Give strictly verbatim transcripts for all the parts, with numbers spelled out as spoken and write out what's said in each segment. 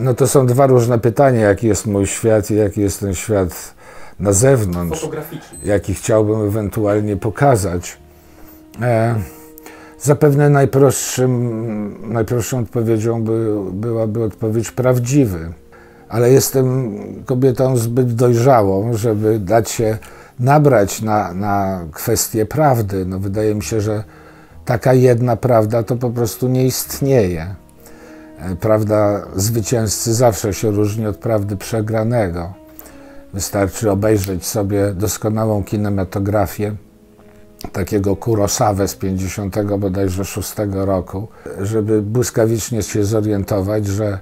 No to są dwa różne pytania, jaki jest mój świat i jaki jest ten świat na zewnątrz, jaki chciałbym ewentualnie pokazać. E, zapewne najprostszym, najprostszą odpowiedzią by, byłaby odpowiedź prawdziwy, ale jestem kobietą zbyt dojrzałą, żeby dać się nabrać na, na kwestię prawdy. No, wydaje mi się, że taka jedna prawda to po prostu nie istnieje. Prawda zwycięzcy zawsze się różni od prawdy przegranego. Wystarczy obejrzeć sobie doskonałą kinematografię takiego Kurosawę z pięćdziesiątego bodajże szóstego roku, żeby błyskawicznie się zorientować, że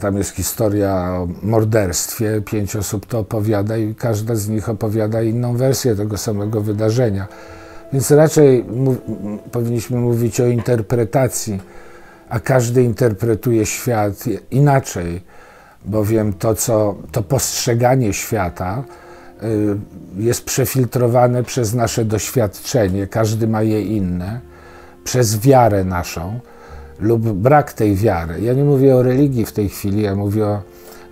tam jest historia o morderstwie, pięć osób to opowiada i każda z nich opowiada inną wersję tego samego wydarzenia. Więc raczej mów, powinniśmy mówić o interpretacji, a każdy interpretuje świat inaczej, bowiem to, co, to postrzeganie świata y, jest przefiltrowane przez nasze doświadczenie, każdy ma je inne, przez wiarę naszą lub brak tej wiary. Ja nie mówię o religii w tej chwili, ja mówię o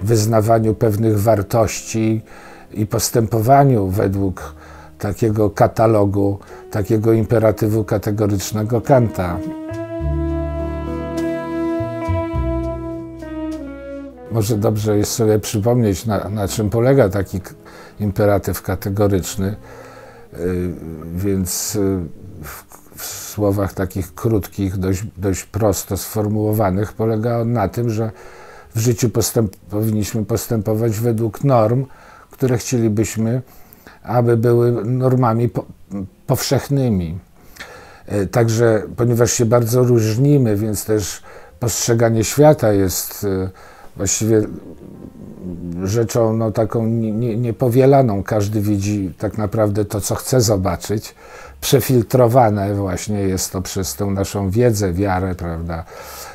wyznawaniu pewnych wartości i postępowaniu według takiego katalogu, takiego imperatywu kategorycznego Kanta. Może dobrze jest sobie przypomnieć, na, na czym polega taki imperatyw kategoryczny, yy, więc yy, w, w słowach takich krótkich, dość, dość prosto sformułowanych, polega on na tym, że w życiu postęp, powinniśmy postępować według norm, które chcielibyśmy, aby były normami po, powszechnymi. Yy, także, ponieważ się bardzo różnimy, więc też postrzeganie świata jest yy, właściwie rzeczą no, taką niepowielaną. Każdy widzi tak naprawdę to, co chce zobaczyć. Przefiltrowane właśnie jest to przez tę naszą wiedzę, wiarę, prawda,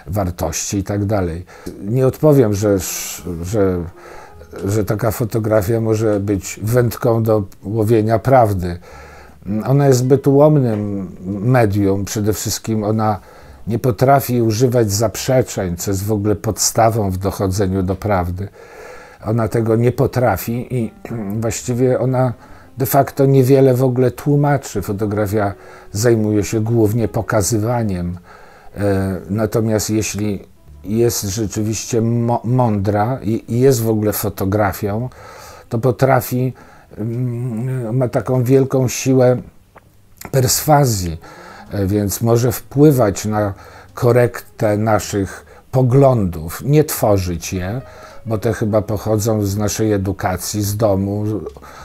wartości i tak dalej. Nie odpowiem, że, że, że taka fotografia może być wędką do łowienia prawdy. Ona jest zbyt ułomnym medium. Przede wszystkim ona nie potrafi używać zaprzeczeń, co jest w ogóle podstawą w dochodzeniu do prawdy. Ona tego nie potrafi i właściwie ona de facto niewiele w ogóle tłumaczy. Fotografia zajmuje się głównie pokazywaniem. Natomiast jeśli jest rzeczywiście mądra i jest w ogóle fotografią, to potrafi, ma taką wielką siłę perswazji, więc może wpływać na korektę naszych poglądów, nie tworzyć je, bo te chyba pochodzą z naszej edukacji, z domu,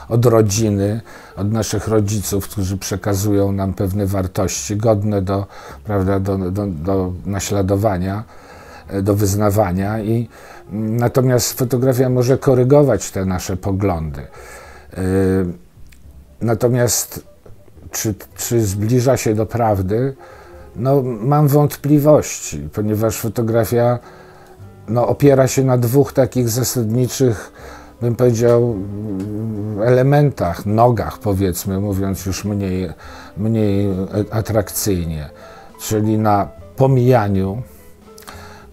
od rodziny, od naszych rodziców, którzy przekazują nam pewne wartości godne do, prawda, do, do, do naśladowania, do wyznawania. I, natomiast fotografia może korygować te nasze poglądy. Yy, natomiast Czy, czy zbliża się do prawdy? No, mam wątpliwości, ponieważ fotografia no, opiera się na dwóch takich zasadniczych, bym powiedział, elementach, nogach, powiedzmy, mówiąc już mniej, mniej atrakcyjnie, czyli na pomijaniu.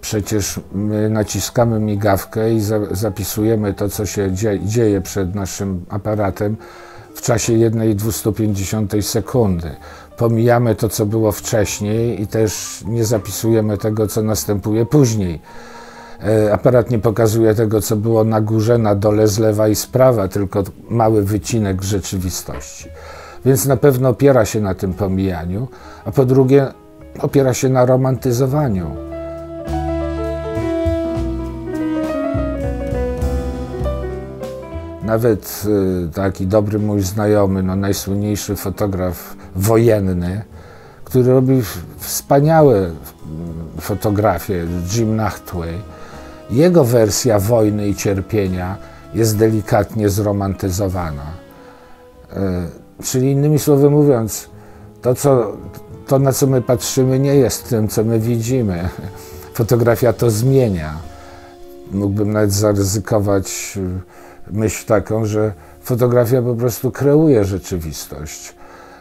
Przecież my naciskamy migawkę i za, zapisujemy to, co się dzieje, dzieje przed naszym aparatem, w czasie jednej i dwustu pięćdziesiątej sekundy. Pomijamy to, co było wcześniej i też nie zapisujemy tego, co następuje później. E, aparat nie pokazuje tego, co było na górze, na dole, z lewa i z prawa, tylko mały wycinek rzeczywistości. Więc na pewno opiera się na tym pomijaniu, a po drugie opiera się na romantyzowaniu. Nawet taki dobry mój znajomy, no najsłynniejszy fotograf wojenny, który robi wspaniałe fotografie, Jim Nachtwey, jego wersja wojny i cierpienia jest delikatnie zromantyzowana. Czyli innymi słowy mówiąc, to, co, to na co my patrzymy, nie jest tym, co my widzimy. Fotografia to zmienia. Mógłbym nawet zaryzykować myśl taką, że fotografia po prostu kreuje rzeczywistość,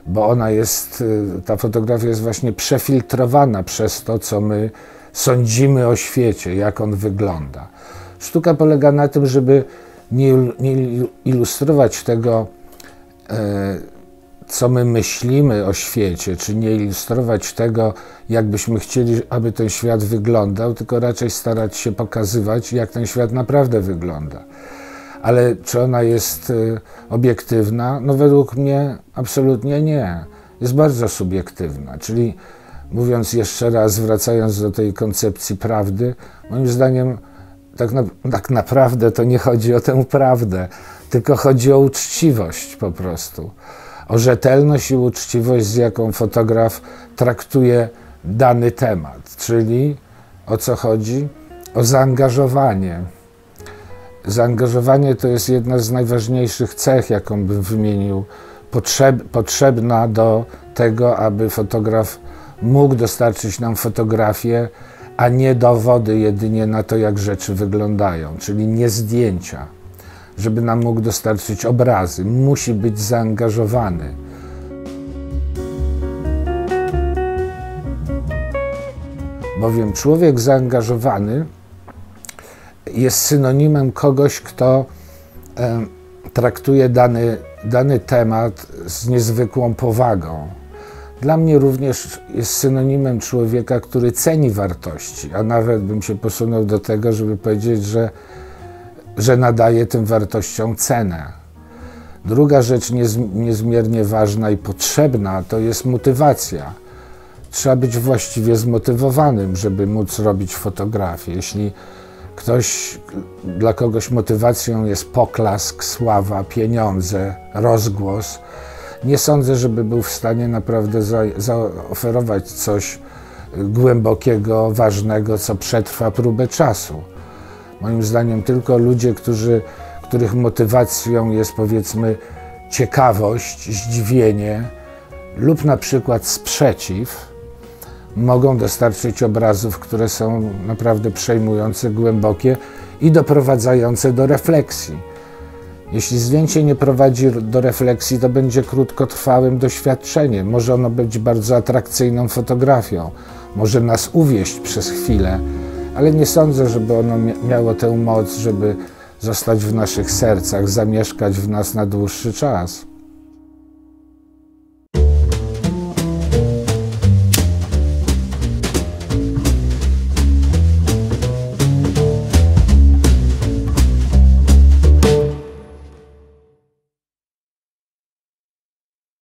bo ona jest, ta fotografia jest właśnie przefiltrowana przez to, co my sądzimy o świecie, jak on wygląda. Sztuka polega na tym, żeby nie, nie ilustrować tego, co my myślimy o świecie, czy nie ilustrować tego, jakbyśmy chcieli, aby ten świat wyglądał, tylko raczej starać się pokazywać, jak ten świat naprawdę wygląda. Ale czy ona jest obiektywna? No według mnie absolutnie nie. Jest bardzo subiektywna, czyli mówiąc jeszcze raz, wracając do tej koncepcji prawdy, moim zdaniem tak, na, tak naprawdę to nie chodzi o tę prawdę, tylko chodzi o uczciwość po prostu. O rzetelność i uczciwość, z jaką fotograf traktuje dany temat. Czyli o co chodzi? O zaangażowanie. Zaangażowanie to jest jedna z najważniejszych cech, jaką bym wymienił, potrzeb, potrzebna do tego, aby fotograf mógł dostarczyć nam fotografię, a nie dowody jedynie na to, jak rzeczy wyglądają, czyli nie zdjęcia. Żeby nam mógł dostarczyć obrazy, musi być zaangażowany. Bowiem człowiek zaangażowany jest synonimem kogoś, kto e, traktuje dany, dany temat z niezwykłą powagą. Dla mnie również jest synonimem człowieka, który ceni wartości, a nawet bym się posunął do tego, żeby powiedzieć, że że nadaje tym wartościom cenę. Druga rzecz niezmiernie ważna i potrzebna to jest motywacja. Trzeba być właściwie zmotywowanym, żeby móc robić fotografię. Jeśli ktoś, dla kogoś motywacją jest poklask, sława, pieniądze, rozgłos, nie sądzę, żeby był w stanie naprawdę za, zaoferować coś głębokiego, ważnego, co przetrwa próbę czasu. Moim zdaniem tylko ludzie, którzy, których motywacją jest, powiedzmy, ciekawość, zdziwienie lub na przykład sprzeciw, mogą dostarczyć obrazów, które są naprawdę przejmujące, głębokie i doprowadzające do refleksji. Jeśli zdjęcie nie prowadzi do refleksji, to będzie krótkotrwałym doświadczeniem. Może ono być bardzo atrakcyjną fotografią, może nas uwieść przez chwilę, ale nie sądzę, żeby ono miało tę moc, żeby zostać w naszych sercach, zamieszkać w nas na dłuższy czas.